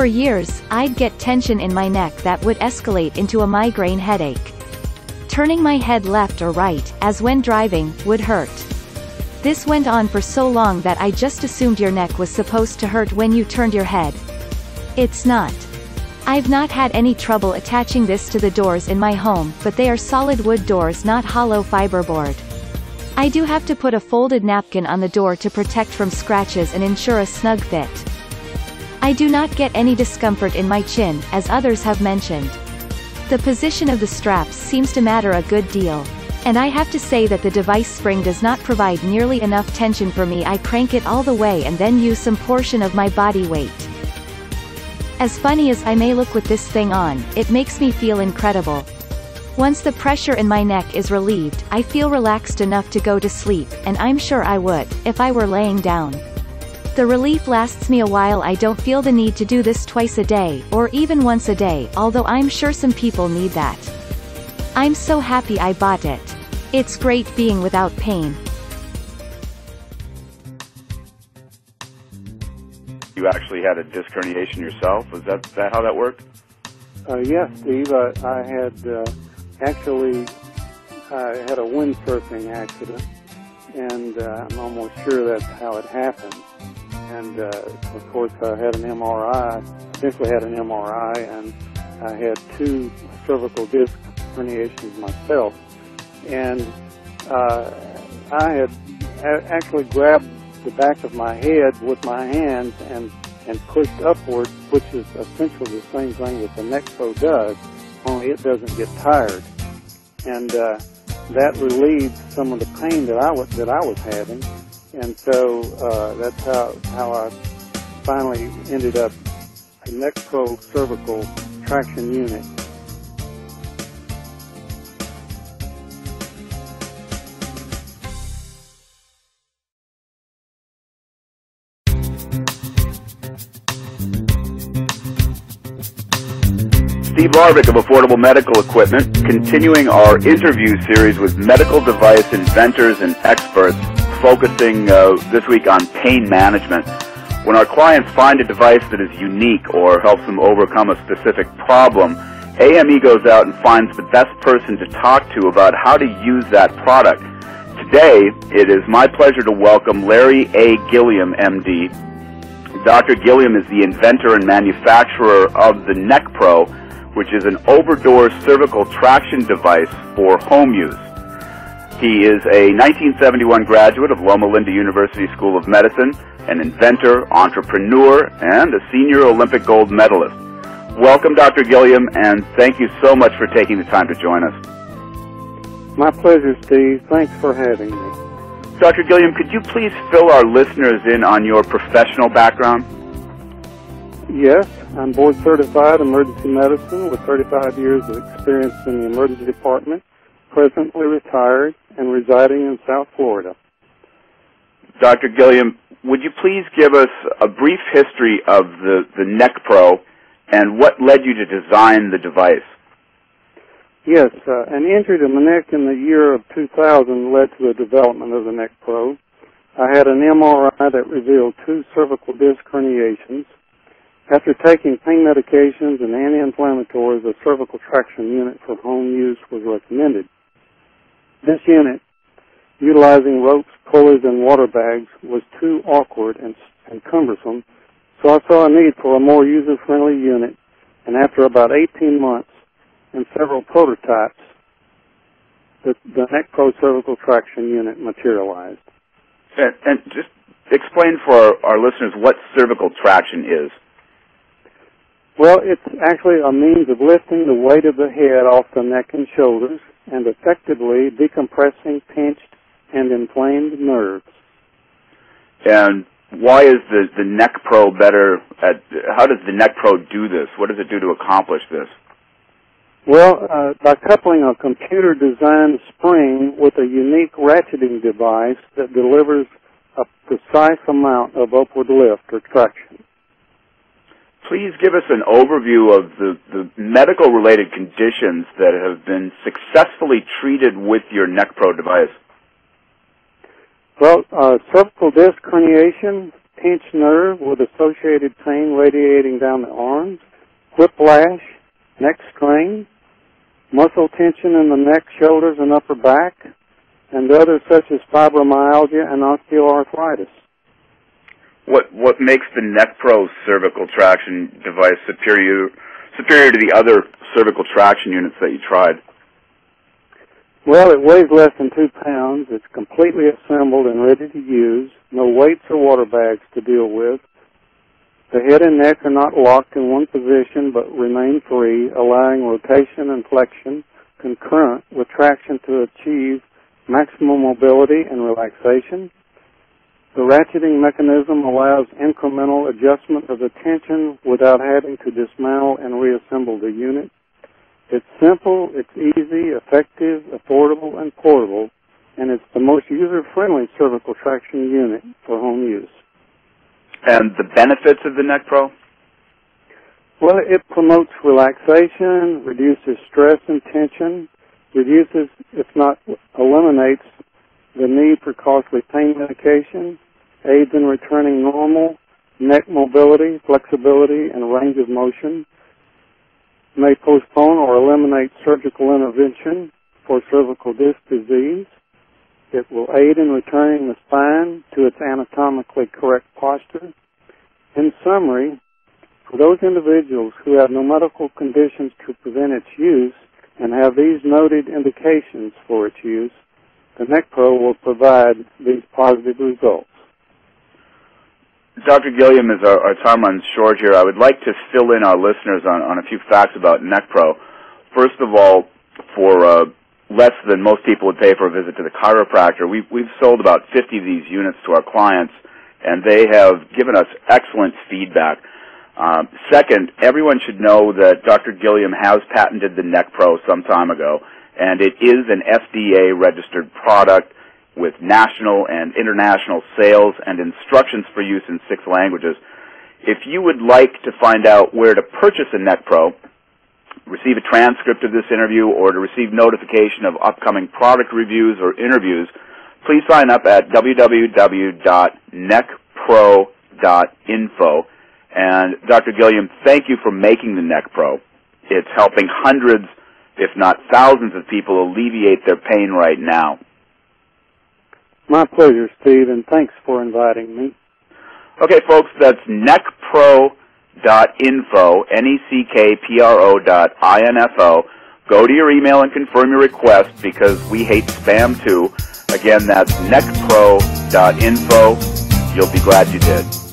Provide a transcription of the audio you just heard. For years, I'd get tension in my neck that would escalate into a migraine headache. Turning my head left or right, as when driving, would hurt. This went on for so long that I just assumed your neck was supposed to hurt when you turned your head. It's not. I've not had any trouble attaching this to the doors in my home, but they are solid wood doors, not hollow fiberboard. I do have to put a folded napkin on the door to protect from scratches and ensure a snug fit. I do not get any discomfort in my chin, as others have mentioned. The position of the straps seems to matter a good deal. And I have to say that the device spring does not provide nearly enough tension for me. I crank it all the way and then use some portion of my body weight. As funny as I may look with this thing on, it makes me feel incredible. Once the pressure in my neck is relieved, I feel relaxed enough to go to sleep, and I'm sure I would, if I were laying down. The relief lasts me a while. I don't feel the need to do this twice a day, or even once a day, although I'm sure some people need that. I'm so happy I bought it. It's great being without pain. You actually had a disc herniation yourself? Was that how that worked? Yes, Steve. I had I had a windsurfing accident, and I'm almost sure that's how it happened. And of course, I had an MRI. Essentially, had an MRI, and I had two cervical discs. Herniations myself, and I had actually grabbed the back of my head with my hands and pushed upward, which is essentially the same thing that the Necfo does, only it doesn't get tired, and that relieved some of the pain that I was having, and so that's how I finally ended up a Necfo cervical traction unit. Steve Larvik of Affordable Medical Equipment, continuing our interview series with medical device inventors and experts, focusing this week on pain management. When our clients find a device that is unique or helps them overcome a specific problem, AME goes out and finds the best person to talk to about how to use that product. Today, it is my pleasure to welcome Larry A. Gilliam, MD. Dr. Gilliam is the inventor and manufacturer of the NecPro, which is an over-door cervical traction device for home use. He is a 1971 graduate of Loma Linda University School of Medicine, an inventor, entrepreneur, and a senior Olympic gold medalist. Welcome, Dr. Gilliam, and thank you so much for taking the time to join us. My pleasure, Steve. Thanks for having me. Dr. Gilliam, could you please fill our listeners in on your professional background? Yes, I'm board-certified emergency medicine with 35 years of experience in the emergency department, presently retired and residing in South Florida. Dr. Gilliam, would you please give us a brief history of the NecPro and what led you to design the device? Yes, an injury to my neck in the year of 2000 led to the development of the NecPro. I had an MRI that revealed two cervical disc herniations. After taking pain medications and anti-inflammatories, a cervical traction unit for home use was recommended. This unit, utilizing ropes, pulleys, and water bags, was too awkward and cumbersome, so I saw a need for a more user-friendly unit, and after about 18 months and several prototypes, the NecPro cervical traction unit materialized. And just explain for our listeners what cervical traction is. Well, it's actually a means of lifting the weight of the head off the neck and shoulders and effectively decompressing pinched and inflamed nerves. And why is the NecPro better at, how does the NecPro do this? What does it do to accomplish this? Well, by coupling a computer-designed spring with a unique ratcheting device that delivers a precise amount of upward lift or traction. Please give us an overview of the medical-related conditions that have been successfully treated with your NecPro device. Well, cervical disc herniation, pinched nerve with associated pain radiating down the arms, whiplash, neck strain, muscle tension in the neck, shoulders, and upper back, and others such as fibromyalgia and osteoarthritis. What makes the NetPro cervical traction device superior to the other cervical traction units that you tried? Well, it weighs less than 2 pounds. It's completely assembled and ready to use. No weights or water bags to deal with. The head and neck are not locked in one position but remain free, allowing rotation and flexion concurrent with traction to achieve maximum mobility and relaxation. The ratcheting mechanism allows incremental adjustment of the tension without having to dismantle and reassemble the unit. It's simple, it's easy, effective, affordable, and portable, and it's the most user-friendly cervical traction unit for home use. And the benefits of the NetPro? Well, it promotes relaxation, reduces stress and tension, reduces, if not eliminates, the need for costly pain medication, aids in returning normal neck mobility, flexibility, and range of motion, may postpone or eliminate surgical intervention for cervical disc disease. It will aid in returning the spine to its anatomically correct posture. In summary, for those individuals who have no medical conditions to prevent its use and have these noted indications for its use, the NetPro will provide these positive results. Dr. Gilliam, as our time runs short here, I would like to fill in our listeners on a few facts about NetPro. First of all, for less than most people would pay for a visit to the chiropractor, we've sold about 50 of these units to our clients, and they have given us excellent feedback. Second, everyone should know that Dr. Gilliam has patented the NetPro some time ago, and it is an FDA-registered product with national and international sales and instructions for use in 6 languages. If you would like to find out where to purchase a NetPro, receive a transcript of this interview, or to receive notification of upcoming product reviews or interviews, please sign up at www.necpro.info. And Dr. Gilliam, thank you for making the NetPro. It's helping hundreds, if not thousands, of people alleviate their pain right now. My pleasure, Steve, and thanks for inviting me. Okay, folks, that's neckpro.info, neckpro.info. Go to your email and confirm your request because we hate spam too. Again, that's neckpro.info. You'll be glad you did.